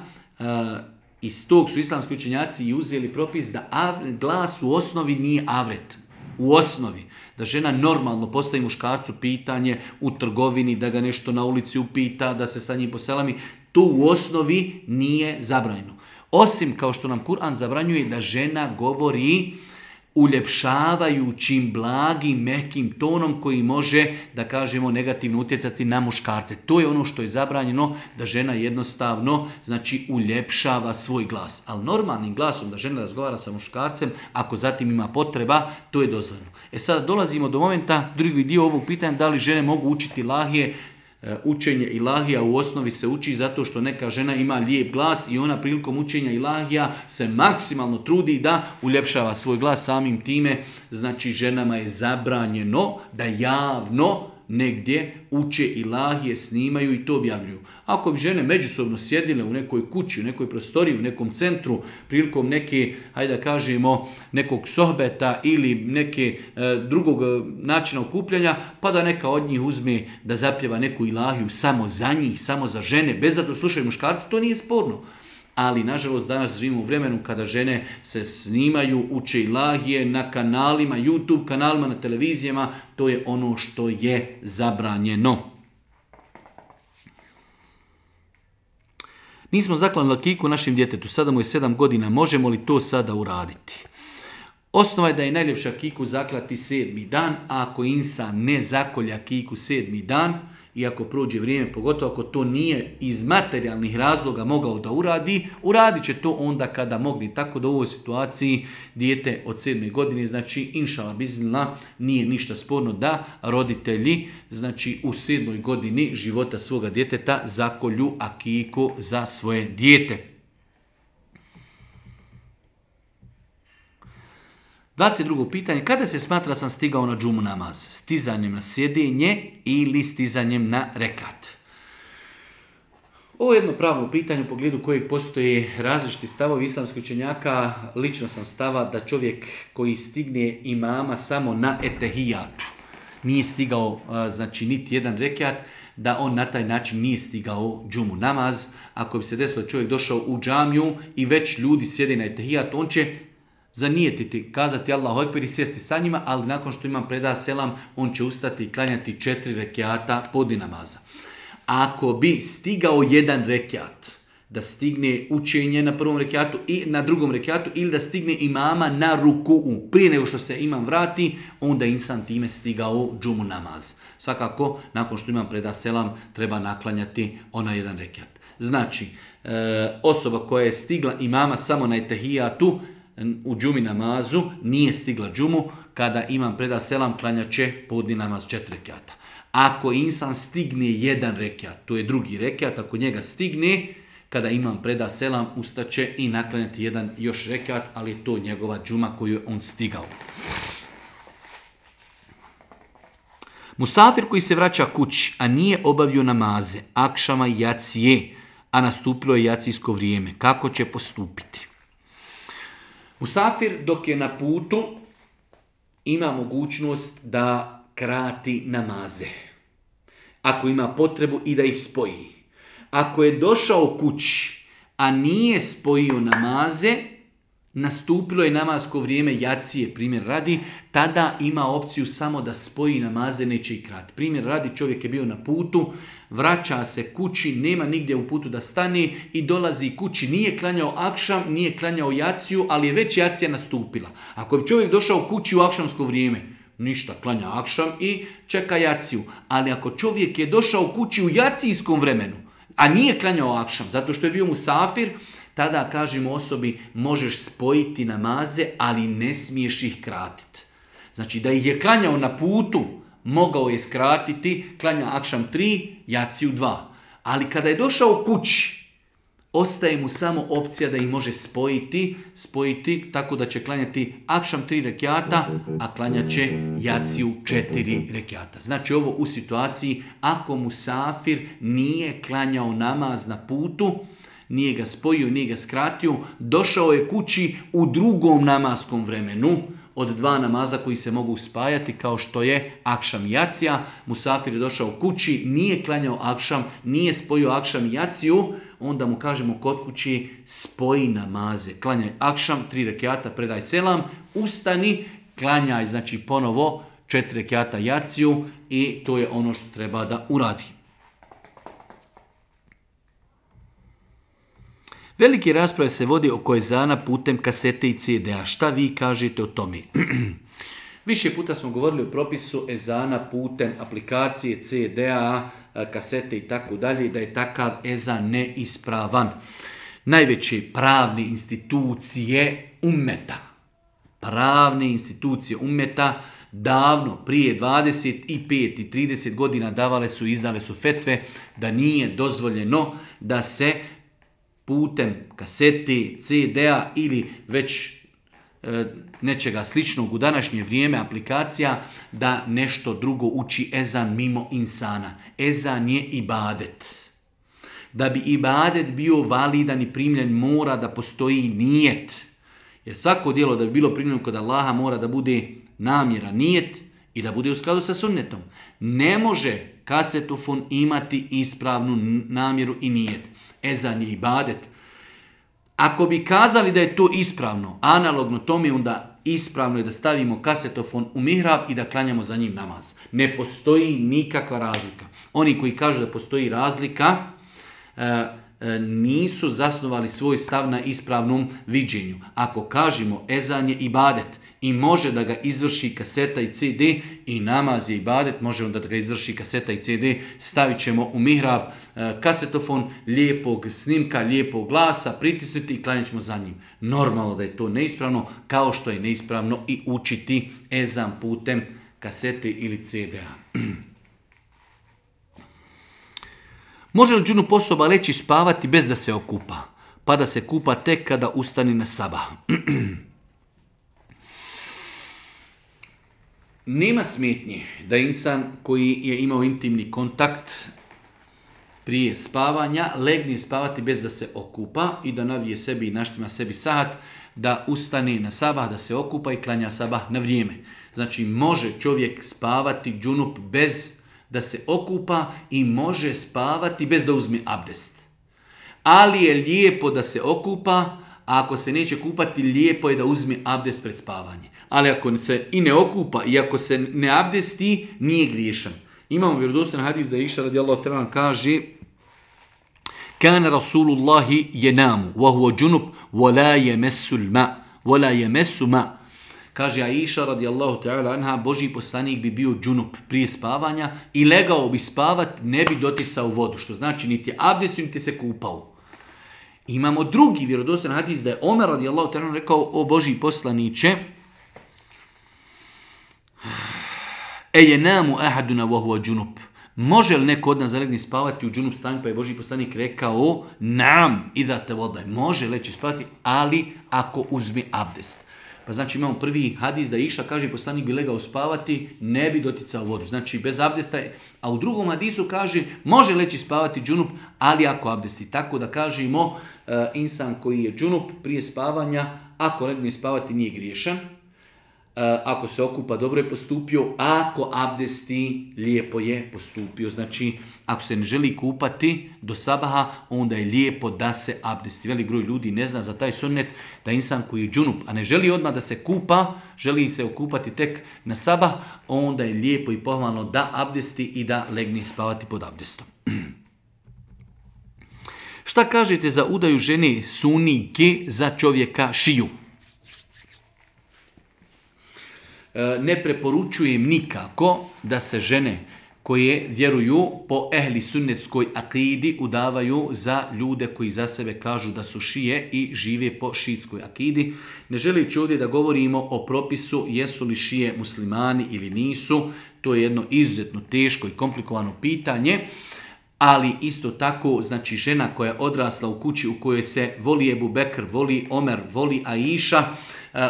Iz tog su islamski učenjaci i uzeli propis da avret, glas u osnovi nije avret. U osnovi. Da žena normalno postavi muškarcu pitanje u trgovini, da ga nešto na ulici upita, da se sa njim poselami. To u osnovi nije zabranjeno. Osim kao što nam Kur'an zabranjuje da žena govori uljepšavajućim, blagim, mehkim tonom koji može, da kažemo, negativno utjecati na muškarce. To je ono što je zabranjeno, da žena jednostavno, znači, uljepšava svoj glas. Ali normalnim glasom da žena razgovara sa muškarcem, ako zatim ima potreba, to je dozvoljeno. E sada dolazimo do momenta, drugi dio ovog pitanja, da li žene mogu učiti ilahije. Učenje ilahija u osnovi se uči zato što neka žena ima lijep glas i ona prilikom učenja ilahija se maksimalno trudi da uljepšava svoj glas. Samim time, znači, ženama je zabranjeno da javno negdje, uče ilahije, snimaju i to objavljuju. Ako bi žene međusobno sjedile u nekoj kući, u nekoj prostoriji, u nekom centru, prilikom neke, hajde da kažemo, nekog sohbeta ili neke e, drugog načina okupljanja, pa da neka od njih uzme da zapljeva neku ilahiju samo za njih, samo za žene, bez da to slušaju muškarci, to nije sporno. Ali, nažalost, danas živimo u vremenu kada žene se snimaju, uče ilahije na kanalima, YouTube kanalima, na televizijama. To je ono što je zabranjeno. Nismo zaklali lakiku našim djetetu, sada mu je sedam godina, možemo li to sada uraditi? Osnova je da je najljepša kiku zaklati sedmi dan, a ako insan ne zakolja kiku sedmi dan, i ako prođe vrijeme, pogotovo ako to nije iz materijalnih razloga mogao da uradi, uradit će to onda kada mogli. Tako da u ovoj situaciji dijete od sedme godine, znači inšala biznila, nije ništa sporno da roditelji, znači u sedmoj godini života svoga djeteta, zakolju akiku za svoje dijete. dvadeset drugo pitanje, kada se smatra sam stigao na džumu namaz? Stizanjem na sjedinje ili stizanjem na rekat? Ovo je jedno pravno pitanje u pogledu kojeg postoje različiti stavovi islamskih učenjaka. Lično sam stava da čovjek koji stigne imama samo na etehijatu, nije stigao znači niti jedan rekat, da on na taj način nije stigao džumu namaz. Ako bi se desilo da čovjek došao u džamiju i već ljudi sjede na etehijatu, on će zanijetiti, kazati Allahu ekber i sjesti sa njima, ali nakon što imam preda selam, on će ustati i klanjati četiri rekiata podne namaza. Ako bi stigao jedan rekiat, da stigne učenje na prvom rekiatu i na drugom rekiatu, ili da stigne imama na ruku prije nego što se imam vrati, onda insan time stigao džumu namaz. Svakako, nakon što imam preda selam, treba naklanjati onaj jedan rekiat. Znači, osoba koja je stigla imama samo na etehijatu, u džumi namazu, nije stigla džumu, kada imam preda selam, klanjat će podni namaz četiri rekiata. Ako insan stigne jedan rekiat, to je drugi rekiat, ako njega stigne, kada imam preda selam, ustaće i naklanjati jedan još rekiat, ali je to njegova džuma koju je on stigao. Musafir koji se vraća kući, a nije obavio namaze, akšama i jacije, a nastupilo je jacijsko vrijeme, kako će postupiti? Musafir dok je na putu ima mogućnost da krati namaze, ako ima potrebu i da ih spoji. Ako je došao kući, a nije spojio namaze, nastupilo je namasko vrijeme jacije, primjer radi, tada ima opciju samo da spoji namaze, neće i krati. Primjer radi, čovjek je bio na putu, vraća se kući, nema nigdje u putu da stane i dolazi kući, nije klanjao akšam, nije klanjao jaciju, ali je već jacija nastupila. Ako bi čovjek došao kući u akšamsko vrijeme, ništa, klanja akšam i čeka jaciju. Ali ako čovjek je došao kući u jacijskom vremenu, a nije klanjao akšam, zato što je bio musafir, tada kažemo osobi možeš spojiti namaze, ali ne smiješ ih kratiti. Znači da ih je klanjao na putu, mogao je skratiti, klanja akšam tri, jaciju dva. Ali kada je došao kući, ostaje mu samo opcija da ih može spojiti, spojiti tako da će klanjati akšam tri rekiata, a klanjat će jaciju četiri rekiata. Znači ovo u situaciji ako musafir nije klanjao namaz na putu, nije ga spojio, nije ga skratio, došao je kući u drugom namaskom vremenu, od dva namaza koji se mogu spajati, kao što je akšam i jacija. Musafir je došao kući, nije klanjao akšam, nije spojio akšam i jaciju, onda mu kažemo kod kući spoji namaze, klanjaj akšam, tri rekiata, predaj selam, ustani, klanjaj, znači ponovo četiri rekiata jaciju i to je ono što treba da uradi. Velike rasprave se vodi oko ezana putem kasete i ce de a. Šta vi kažete o tome? Više puta smo govorili o propisu ezana putem aplikacije ce de a, kasete i tako dalje, da je takav ezan neispravan. Najveće pravne institucije ummeta, pravne institucije ummeta, davno, prije dvadeset pet i trideset godina davale su, izdale su fetve da nije dozvoljeno da se putem kaseti, ce de a ili već nečega sličnog u današnje vrijeme aplikacija da nešto drugo uči ezan mimo insana. Ezan je ibadet. Da bi ibadet bio validan i primljen mora da postoji nijet. Jer svako djelo da bi bilo primljeno kod Allaha mora da bude namjera, nijet i da bude u skladu sa sunnetom. Ne može kasetofon imati ispravnu namjeru i nijet. Ezan je ibadet. Ako bi kazali da je to ispravno, analogno tome, onda ispravno je da stavimo kasetofon u mihrab i da klanjamo za njim namaz. Ne postoji nikakva razlika. Oni koji kažu da postoji razlika nisu zasnovali svoj stav na ispravnom viđenju. Ako kažemo ezan je ibadet i može da ga izvrši kaseta i ce de i namaz je ibadet, može onda da ga izvrši kaseta i ce de, stavit ćemo u mihrab kasetofon lijepog snimka, lijepog glasa, pritisnuti i klanjat ćemo za njim. Normalno da je to neispravno, kao što je neispravno i učiti ezan putem kasete ili ce dea. Može li džunup osoba leći spavati bez da se okupa, pa da se kupa tek kada ustani na sabah? Nema smetnje da insan koji je imao intimni kontakt prije spavanja legne spavati bez da se okupa i da navije sebi i naštima sebi sahat, da ustane na sabah, da se okupa i klanja sabah na vrijeme. Znači može čovjek spavati džunup bez da se okupa i može spavati bez da uzme abdest. Ali je lijepo da se okupa, a ako se neće kupati, lijepo je da uzme abdest pred spavanje. Ali ako se i ne okupa i ako se ne abdesti, nije griješan. Imamo vjerodostan hadis da Iša radijallahu ta'ala kaže: "Kana Rasulullahi yanamu wa huwa junub wa la yamassu al-ma wa la yamassu ma." Kaže Aisha radijallahu ta'ala anha, Božji poslanik bi bio džunup prije spavanja i legao bi spavat, ne bi doticao vodu, što znači niti je abdestio, niti se kupao. Imamo drugi vjerodostan hadis da je Omer radijallahu ta'ala rekao: "O Božji poslaniće, ejenamu ahaduna wa huwa džunup, može li neko od nas da legne spavati u džunup stanju?" Pa je Božji poslanik rekao: "Naam, idate vodaj." Može leći spavati, ali ako uzme abdest. Pa znači imamo prvi hadis da Iša kaže poslanik bi legao spavati, ne bi doticao vodu. Znači bez abdesta je. A u drugom hadisu kaže može leći spavati džunup, ali ako abdesti. Tako da kažemo insan koji je džunup prije spavanja, ako legne spavati nije griješan. Ako se okupa dobro je postupio, ako abdesti lijepo je postupio. Znači ako se ne želi kupati do sabaha, onda je lijepo da se abdesti. Velik broj ljudi ne zna za taj sunnet da insan koji je džunup, a ne želi odmah da se kupa, želi se okupati tek na sabah, onda je lijepo i pohvalno da abdesti i da legne spavati pod abdestom. Šta kažete za udaju žene sunike za čovjeka šiju? Ne preporučujem nikako da se žene koje vjeruju po ehli sunnetskoj akidi udavaju za ljude koji za sebe kažu da su šije i žive po šiitskoj akidi. Ne želeći ovdje da govorimo o propisu jesu li šije muslimani ili nisu, to je jedno izuzetno teško i komplikovano pitanje, ali isto tako, znači žena koja je odrasla u kući u kojoj se voli Ebu Bekr, voli Omer, voli Aisha,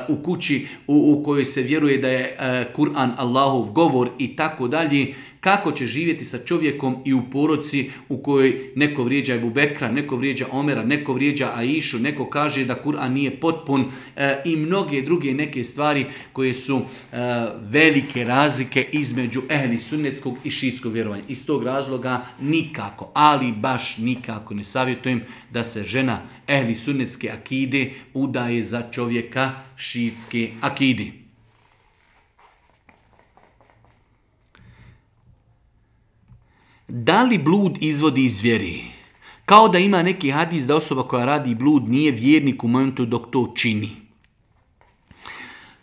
u kući u, u kojoj se vjeruje da je uh, Kur'an Allahov govor i tako dalje, kako će živjeti sa čovjekom i u porodci u kojoj neko vrijeđa Ebu Bekra, neko vrijeđa Omera, neko vrijeđa Aišu, neko kaže da Kur'an nije potpun uh, i mnoge druge neke stvari koje su uh, velike razlike između ehli sunnetskog i šiitskog vjerovanja. Iz tog razloga nikako, ali baš nikako ne savjetujem da se žena ehli sunnetske akide udaje za čovjeka šiitske akide. Da li blud izvodi iz vjeri? Kao da ima neki hadis da osoba koja radi blud nije vjernik u momentu dok to čini.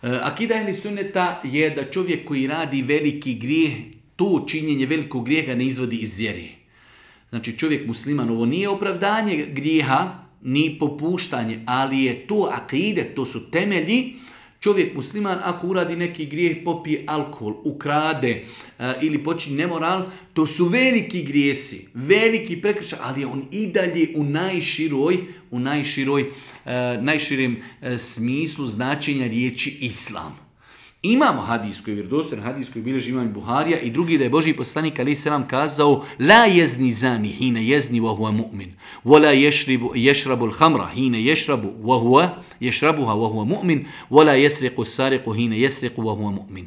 Akida ehli sunneta je da čovjek koji radi veliki grijeh, to činjenje velikog grijeha ne izvodi iz vjeri. Znači čovjek musliman, ovo nije opravdanje grijeha, ni popuštanje, ali je to akide, to su temelji Čovjek musliman ako uradi neki grijeh, popije alkohol, ukrade a, ili počini nemoral, to su veliki grijesi, veliki prekršaj, ali on i dalje u najširoj, u najširoj, a, najširem a, smislu značenja riječi islam. Imamo hadis koji je vjerodostojan, hadis koji bilježi Imam Buharija i drugi da je Božji poslanik alejhi selam kazao: "La yazni zani hina yazni wa huwa mu'min, wa la yashrabu yashrabu al-khamra hina yashrabu wa huwa yashrabuha wa huwa mu'min, wa la yasriqu as-sariqu hina yasriqu wa huwa mu'min."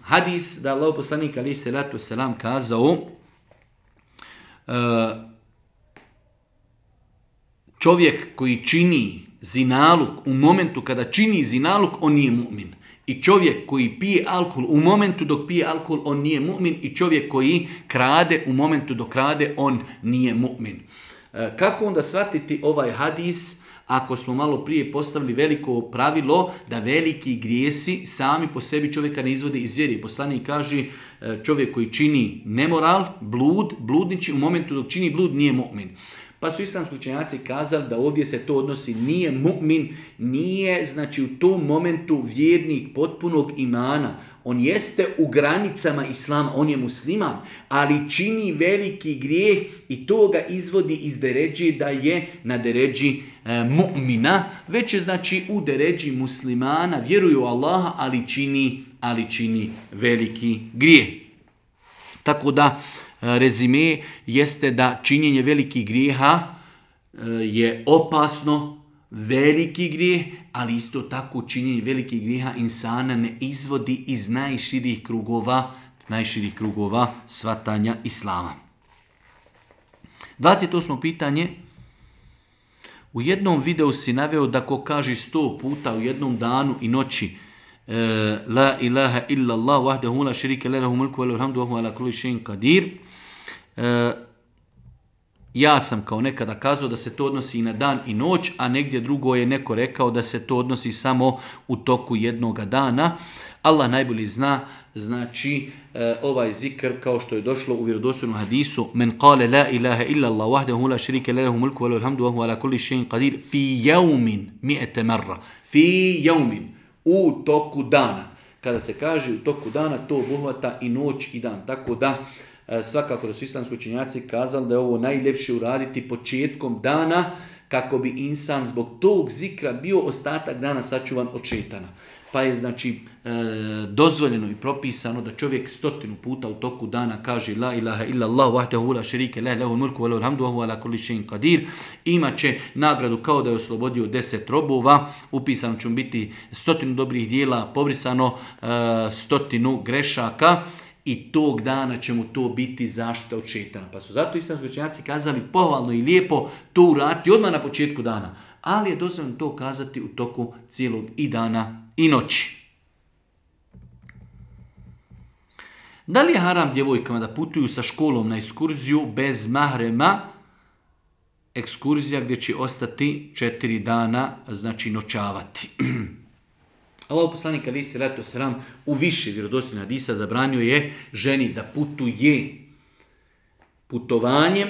Hadis da Allahu poslanik alejhi salatu selam kazao: "Čovjek koji čini zinaluk u momentu kada čini zinaluk, on nije mu'min." I čovjek koji pije alkohol, u momentu dok pije alkohol, on nije mu'min. I čovjek koji krade, u momentu dok krade, on nije mu'min. Kako onda shvatiti ovaj hadis, ako smo malo prije postavili veliko pravilo da veliki grijesi sami po sebi čovjeka ne izvode iz vjeri? Poslanik kaže: čovjek koji čini nemoral, blud, bludniči, u momentu dok čini blud, nije mu'min. Pa su islamski učenjaci kazali da ovdje se to odnosi, nije mu'min, nije znači u tom momentu vjernik potpunog imana. On jeste u granicama islama, on je musliman, ali čini veliki grijeh i to ga izvodi iz deređe da je na deređi e, mu'mina, već je znači u deređi muslimana, vjeruje u Allaha, ali čini, ali čini veliki grijeh. Tako da, rezime jeste da činjenje velikih grijeha je opasno, veliki grijeh, ali isto tako činjenje velikih grijeha insana ne izvodi iz najširih krugova, najširih krugova svatanja islama. dvadeset osmo pitanje. U jednom videu si naveo da ko kaže sto puta u jednom danu i noći La ilaha illa Allah wahdahu la sharika lahu mulku wa lahu alhamdu wa huwa ala kulli shay'in qadir. E, ja sam kao nekada kazao da se to odnosi i na dan i noć, a negdje drugo je neko rekao da se to odnosi samo u toku jednog dana. Allah najbolje zna, znači e, ovaj zikr kao što je došlo u vjerodostojnom hadisu: Men qale la ilaha illa Allah wahdahu la sharika lahu mulku wa lahu alhamdu wa huwa ala kulli shay'in qadir fi yawmin mi'ata marra, fi yawmin, u toku dana. Kada se kaže u toku dana, to obuhvata i noć i dan. Tako da svakako da su islamski učenjaci kazali da je ovo najljepše uraditi početkom dana, kako bi insan zbog tog zikra bio ostatak dana sačuvan od šetana. Pa je znači dozvoljeno i propisano da čovjek stotinu puta u toku dana kaže La ilaha illa Allah wahdahu la sharika lah lahul mulku wa lahul hamdu wa huwa ala kulli shay'in qadir. Imaće nagradu kao da je oslobodio deset robova, upisano će biti stotinu dobrih dijela, pobrisano stotinu grešaka, i tog dana će mu to biti zaštita od šetana. Pa su zato islamski učenjaci kazali pohvalno i lijepo to urati odmah na početku dana, ali je dozvoljeno to kazati u toku cijelog i dana i noći. Da li je haram djevojkama da putuju sa školom na ekskurziju bez mahrema, ekskurzija gdje će ostati četiri dana, znači noćavati? Allahu poslanik alejhi selatu selam u više vjerodostojnih hadisa zabranio je ženi da putuje putovanjem,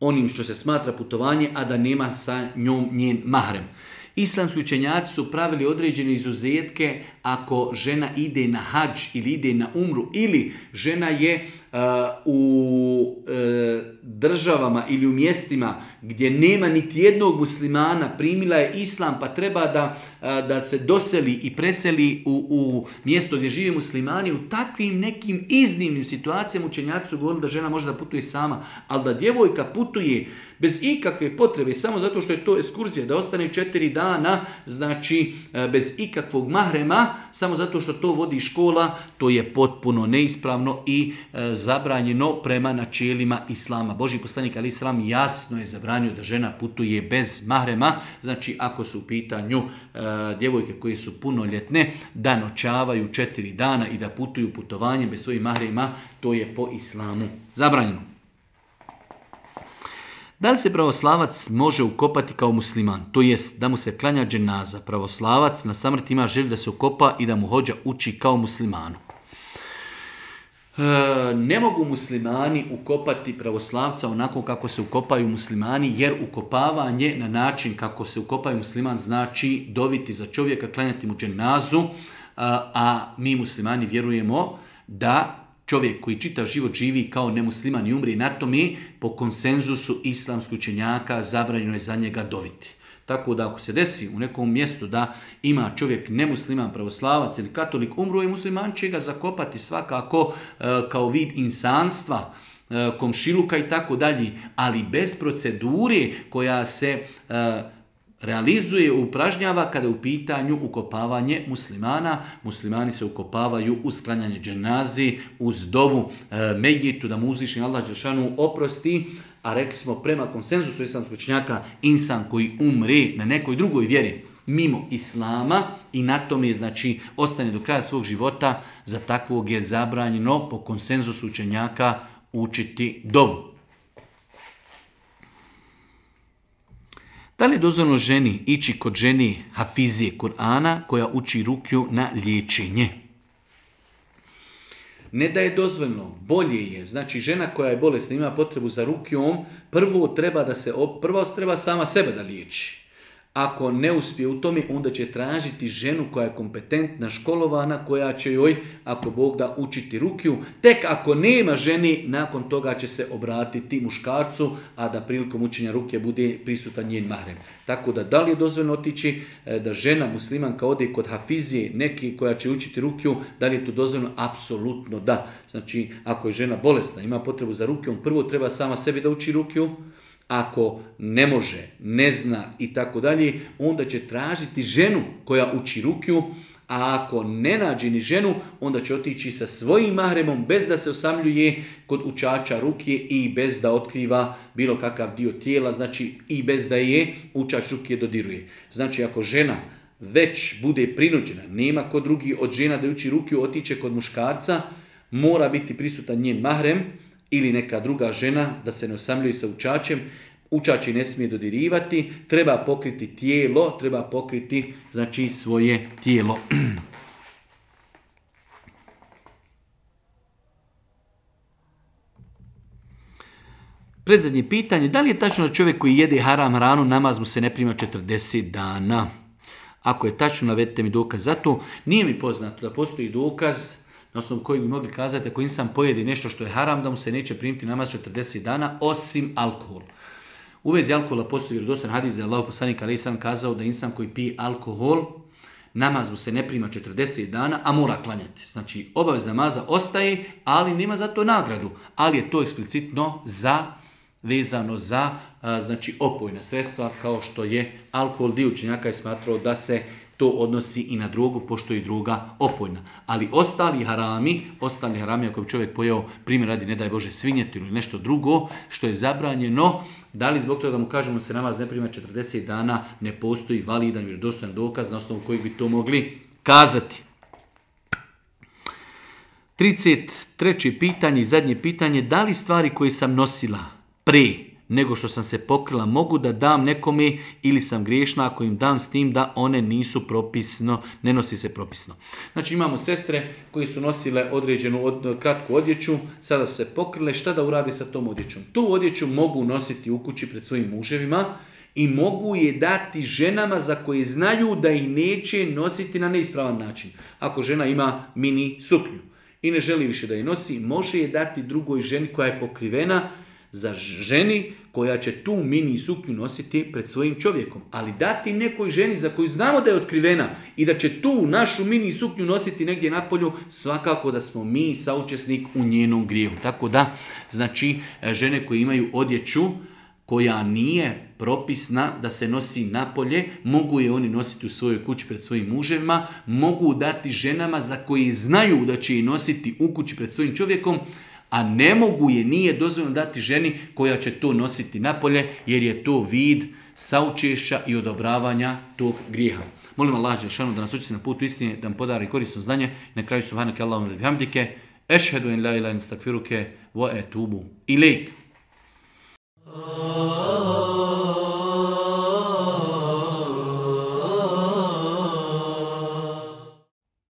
onim što se smatra putovanje, a da nema sa njom njen mahrem. Islamski učenjaci su pravili određene izuzetke ako žena ide na hadž ili ide na umru, ili žena je uh, u uh, državama ili u mjestima gdje nema niti jednog muslimana, primila je islam pa treba da, uh, da se doseli i preseli u, u mjesto gdje žive muslimani. U takvim nekim iznimnim situacijama učenjaci su govorili da žena može da putuje sama, ali da djevojka putuje bez ikakve potrebe, samo zato što je to ekskurzija, da ostane četiri dana, znači bez ikakvog mahrema, samo zato što to vodi škola, to je potpuno neispravno i e, zabranjeno prema načelima islama. Božji poslanik alejhi selam jasno je zabranio da žena putuje bez mahrema, znači ako su u pitanju e, djevojke koje su punoljetne, da noćavaju četiri dana i da putuju putovanje bez svojih mahrema, to je po islamu zabranjeno. Da li se pravoslavac može ukopati kao musliman, to jest da mu se klanja dženaza? Pravoslavac na samrti ima želju da se ukopa i da mu hođa uči kao muslimanu. ne mogu muslimani ukopati pravoslavca onako kako se ukopaju muslimani, jer ukopavanje na način kako se ukopaju musliman znači doviti za čovjeka, klanjati mu dženazu, a mi muslimani vjerujemo da čovjek koji čitav život živi kao nemusliman i umri na tome, po konsenzusu islamskih učenjaka zabranjeno je za njega doviti. Tako da ako se desi u nekom mjestu da ima čovjek nemusliman, pravoslavac ili katolik, umru je musliman, će ga zakopati svakako e, kao vid insanstva, e, komšiluka i tako dalje, ali bez procedure koja se e, realizuje, upražnjava kada je u pitanju ukopavanje muslimana. Muslimani se ukopavaju uz klanjanje dženazi, uz dovu e, mejitu, da mu uzvišeni Allah dželešanu oprosti. A rekli smo, prema konsenzusu islamskog učenjaka, insan koji umre na nekoj drugoj vjeri mimo islama i na tome znači ostane do kraja svog života, za takvog je zabranjeno po konsenzusu učenjaka učiti dovu. Da li je dozvoljeno ženi ići kod ženi hafizije Kur'ana koja uči rukju na liječenje? Ne da je dozvoljeno, bolje je. Znači, žena koja je bolesna ima potrebu za rukjom, prvo treba da se prvo treba sama sebe da liječi. Ako ne uspije u tome, onda će tražiti ženu koja je kompetentna, školovana, koja će joj, ako Bog da, učiti rukju. Tek ako nema ženi, nakon toga će se obratiti muškarcu, a da prilikom učenja rukje bude prisutan njen mahrem. Tako da, da li je dozvoljeno otići da žena muslimanka ode kod hafizije, neki koja će učiti rukju, da li je to dozvoljeno? Apsolutno da. Znači, ako je žena bolesna, ima potrebu za rukjom, prvo treba sama sebi da uči rukju. Ako ne može, ne zna i tako dalje, onda će tražiti ženu koja uči rukju, a ako ne nađe ni ženu, onda će otići sa svojim mahremom bez da se osamljuje kod učača rukje i bez da otkriva bilo kakav dio tijela, znači i bez da je učač rukje dodiruje. Znači ako žena već bude prinuđena, nema ko drugi od žena da uči rukju, otiče kod muškarca, mora biti prisutan njen mahrem ili neka druga žena, da se ne osamljuje sa učačem. Učači ne smije dodirivati, treba pokriti tijelo, treba pokriti znači svoje tijelo. Predzadnje pitanje, da li je tačno da čovjek koji jede haram hranu, namaz mu se ne prima četrdeset dana? Ako je tačno, navedite mi dokaz za to. Nije mi poznato da postoji dokaz na osnovu koji bi mogli kazati ako insan pojedi nešto što je haram, da mu se neće primiti namaz četrdeset dana, osim alkohol. U vezi alkohola postoji vjerodostan hadis da je Allahov poslanik alejhi selam kazao da insan koji pije alkohol, namaz mu se ne prima četrdeset dana, a mora klanjati. Znači, obavez namaza ostaje, ali nema za to nagradu. Ali je to eksplicitno za, vezano za a, znači, opojna sredstva, kao što je alkohol. Dio učenjaka je smatrao da se to odnosi i na drogu, pošto je droga opojna. Ali ostali harami, ostali harami, ako bi čovjek pojeo, primjer radi, ne daj Bože, svinjetinu ili nešto drugo, što je zabranjeno, da li zbog toga da mu kažemo se namaz ne prima četrdeset dana, ne postoji validan vjerodostojan dokaz na osnovu kojeg bi to mogli kazati. trideset treće pitanje i zadnje pitanje, da li stvari koje sam nosila pre nego što sam se pokrila mogu da dam nekome ili sam griješna ako im dam, s tim da one nisu propisno, ne nosi se propisno. Znači imamo sestre koji su nosile određenu od, kratku odjeću, sada su se pokrile, šta da uradi sa tom odjećom? Tu odjeću mogu nositi u kući pred svojim muževima i mogu je dati ženama za koje znaju da ih neće nositi na neispravan način. Ako žena ima mini suknju i ne želi više da je nosi, može je dati drugoj ženi koja je pokrivena, za ženi koja će tu mini suknju nositi pred svojim čovjekom. Ali dati nekoj ženi za koju znamo da je otkrivena i da će tu našu mini suknju nositi negdje na polju, svakako da smo mi saučesnik u njenom grijehu. Tako da, znači, žene koje imaju odjeću koja nije propisna da se nosi napolje, mogu je oni nositi u svojoj kući pred svojim muževima, mogu dati ženama za koje znaju da će je nositi u kući pred svojim čovjekom, a ne mogu je, nije dozvoljeno dati ženi koja će to nositi napolje, jer je to vid saučešća i odobravanja tog grijeha. Molim Allah dželešanu da nas učesti na putu istine, da nam podari korisno znanje. Na kraju, subhaneke Allahumma bihamdike, ešhedu en la ilaha illa ente, estagfiruke ve etubu ilejk.